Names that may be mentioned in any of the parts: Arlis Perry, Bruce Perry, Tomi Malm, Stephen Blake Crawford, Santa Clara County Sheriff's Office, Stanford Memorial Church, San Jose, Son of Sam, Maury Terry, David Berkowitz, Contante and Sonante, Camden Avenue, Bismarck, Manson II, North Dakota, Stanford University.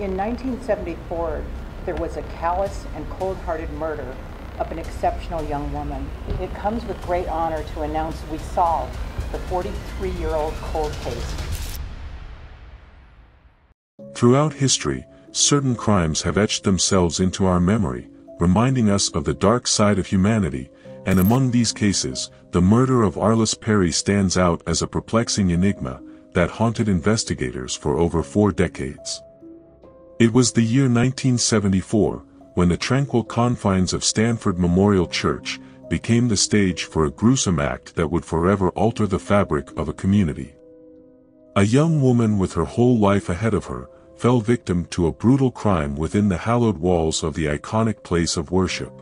In 1974, there was a callous and cold-hearted murder of an exceptional young woman. It comes with great honor to announce we solved the 43-year-old cold case. Throughout history, certain crimes have etched themselves into our memory, reminding us of the dark side of humanity, and among these cases, the murder of Arlis Perry stands out as a perplexing enigma that haunted investigators for over 4 decades. It was the year 1974, when the tranquil confines of Stanford Memorial Church became the stage for a gruesome act that would forever alter the fabric of a community. A young woman with her whole life ahead of her fell victim to a brutal crime within the hallowed walls of the iconic place of worship.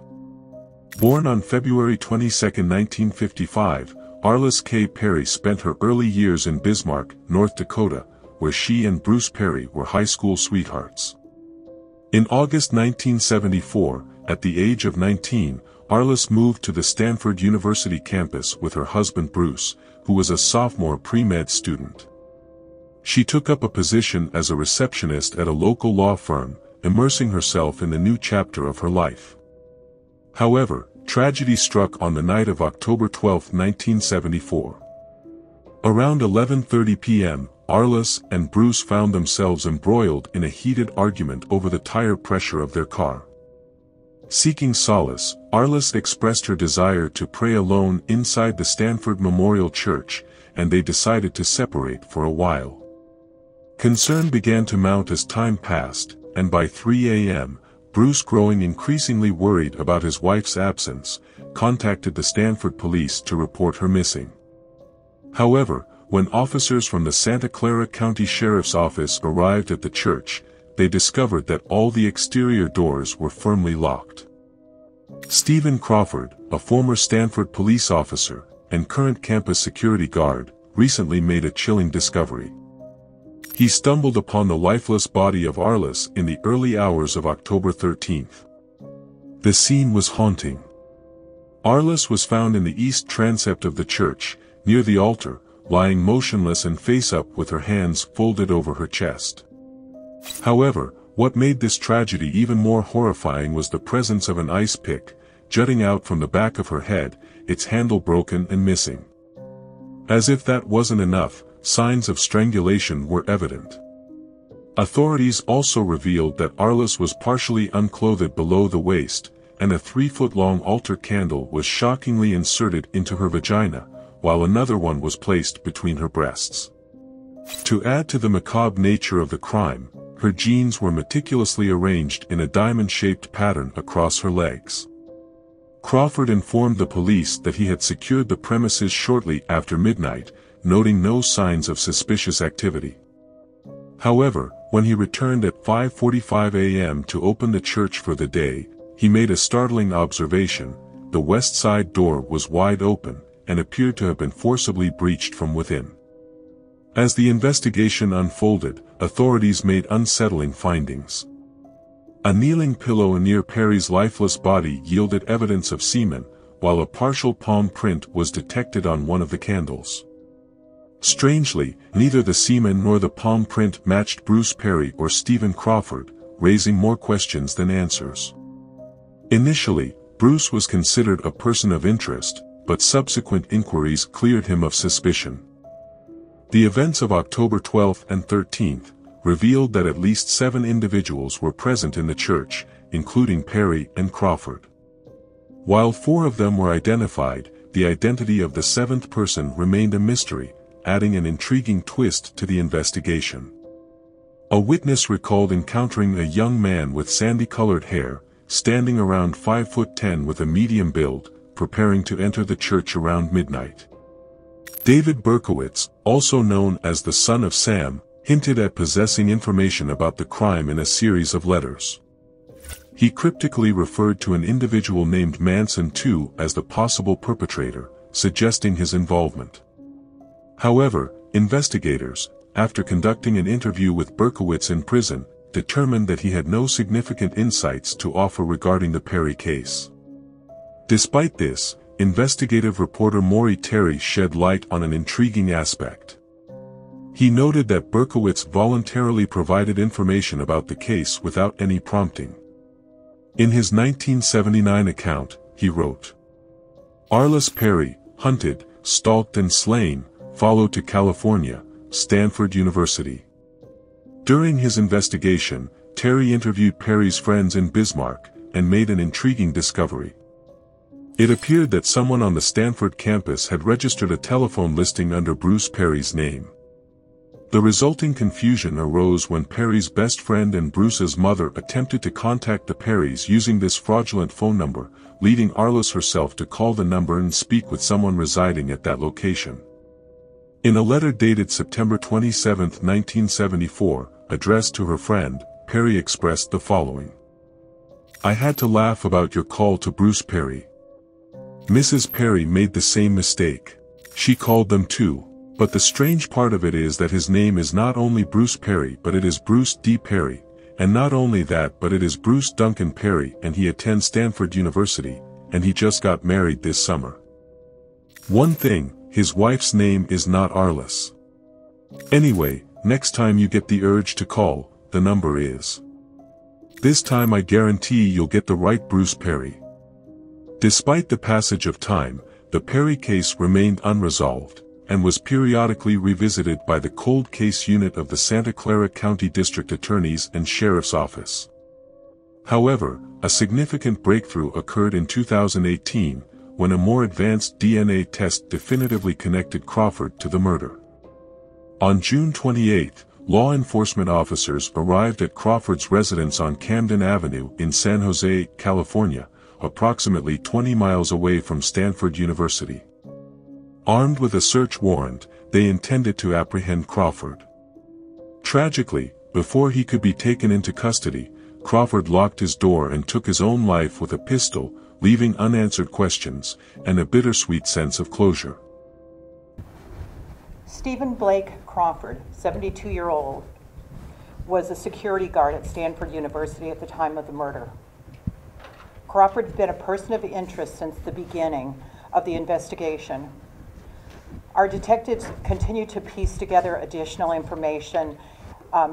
Born on February 22, 1955, Arlis K. Perry spent her early years in Bismarck, North Dakota, where she and Bruce Perry were high school sweethearts. In August 1974, at the age of 19, Arlis moved to the Stanford University campus with her husband Bruce, who was a sophomore pre-med student. She took up a position as a receptionist at a local law firm, immersing herself in the new chapter of her life. However, tragedy struck on the night of October 12, 1974. Around 11:30 p.m., Arlis and Bruce found themselves embroiled in a heated argument over the tire pressure of their car. Seeking solace, Arlis expressed her desire to pray alone inside the Stanford Memorial Church, and they decided to separate for a while. Concern began to mount as time passed, and by 3 a.m., Bruce, growing increasingly worried about his wife's absence, contacted the Stanford police to report her missing. However, when officers from the Santa Clara County Sheriff's Office arrived at the church, they discovered that all the exterior doors were firmly locked. Stephen Crawford, a former Stanford police officer and current campus security guard, recently made a chilling discovery. He stumbled upon the lifeless body of Arlis in the early hours of October 13th. The scene was haunting. Arlis was found in the east transept of the church, near the altar, lying motionless and face up with her hands folded over her chest. However, what made this tragedy even more horrifying was the presence of an ice pick, jutting out from the back of her head, its handle broken and missing. As if that wasn't enough, signs of strangulation were evident. Authorities also revealed that Arlis was partially unclothed below the waist, and a 3-foot-long altar candle was shockingly inserted into her vagina, while another one was placed between her breasts. To add to the macabre nature of the crime, her jeans were meticulously arranged in a diamond-shaped pattern across her legs. Crawford informed the police that he had secured the premises shortly after midnight, noting no signs of suspicious activity. However, when he returned at 5:45 a.m. to open the church for the day, he made a startling observation: the west side door was wide open, and appeared to have been forcibly breached from within. As the investigation unfolded, authorities made unsettling findings. A kneeling pillow near Perry's lifeless body yielded evidence of semen, while a partial palm print was detected on one of the candles. Strangely, neither the semen nor the palm print matched Bruce Perry or Stephen Crawford, raising more questions than answers. Initially, Bruce was considered a person of interest, but subsequent inquiries cleared him of suspicion. The events of October 12th and 13th revealed that at least 7 individuals were present in the church, including Perry and Crawford. While 4 of them were identified, the identity of the 7th person remained a mystery, adding an intriguing twist to the investigation. A witness recalled encountering a young man with sandy-colored hair, standing around 5'10" with a medium build, preparing to enter the church around midnight. David Berkowitz, also known as the Son of Sam, hinted at possessing information about the crime in a series of letters. He cryptically referred to an individual named Manson II as the possible perpetrator, suggesting his involvement. However, investigators, after conducting an interview with Berkowitz in prison, determined that he had no significant insights to offer regarding the Perry case. Despite this, investigative reporter Maury Terry shed light on an intriguing aspect. He noted that Berkowitz voluntarily provided information about the case without any prompting. In his 1979 account, he wrote, "Arlis Perry, hunted, stalked and slain, followed to California, Stanford University." During his investigation, Terry interviewed Perry's friends in Bismarck, and made an intriguing discovery. It appeared that someone on the Stanford campus had registered a telephone listing under Bruce Perry's name. The resulting confusion arose when Perry's best friend and Bruce's mother attempted to contact the Perrys using this fraudulent phone number, leading Arlis herself to call the number and speak with someone residing at that location. In a letter dated September 27, 1974, addressed to her friend, Perry expressed the following. "I had to laugh about your call to Bruce Perry. Mrs. Perry made the same mistake. She called them too, but the strange part of it is that his name is not only Bruce Perry but it is Bruce D. Perry, and not only that but it is Bruce Duncan Perry and he attends Stanford University, and he just got married this summer. One thing, his wife's name is not Arlis. Anyway, next time you get the urge to call, the number is. This time I guarantee you'll get the right Bruce Perry." Despite the passage of time, the Perry case remained unresolved, and was periodically revisited by the Cold Case Unit of the Santa Clara County District Attorney's and Sheriff's Office. However, a significant breakthrough occurred in 2018, when a more advanced DNA test definitively connected Crawford to the murder. On June 28, law enforcement officers arrived at Crawford's residence on Camden Avenue in San Jose, California, approximately 20 miles away from Stanford University. Armed with a search warrant, they intended to apprehend Crawford. Tragically, before he could be taken into custody, Crawford locked his door and took his own life with a pistol, leaving unanswered questions and a bittersweet sense of closure. Stephen Blake Crawford, 72-year-old, was a security guard at Stanford University at the time of the murder. Crawford had been a person of interest since the beginning of the investigation. Our detectives continued to piece together additional information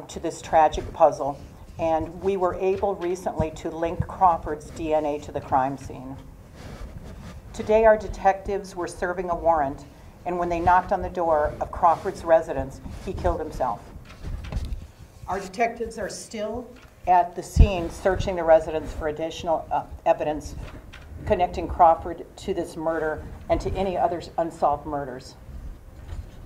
to this tragic puzzle, and we were able recently to link Crawford's DNA to the crime scene. Today our detectives were serving a warrant, and when they knocked on the door of Crawford's residence, he killed himself. Our detectives are still at the scene searching the residence for additional evidence connecting Crawford to this murder and to any other unsolved murders.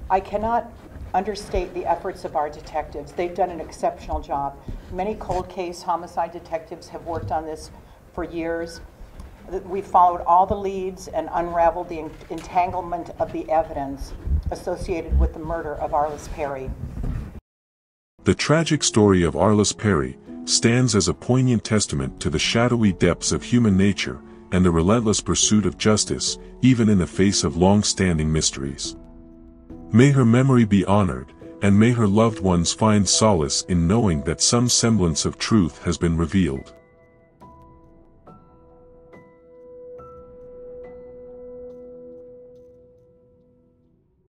I cannot understate the efforts of our detectives. They've done an exceptional job. Many cold case homicide detectives have worked on this for years. We followed all the leads and unraveled the entanglement of the evidence associated with the murder of Arlis Perry. The tragic story of Arlis Perry stands as a poignant testament to the shadowy depths of human nature and the relentless pursuit of justice, even in the face of long-standing mysteries. May her memory be honored, and may her loved ones find solace in knowing that some semblance of truth has been revealed.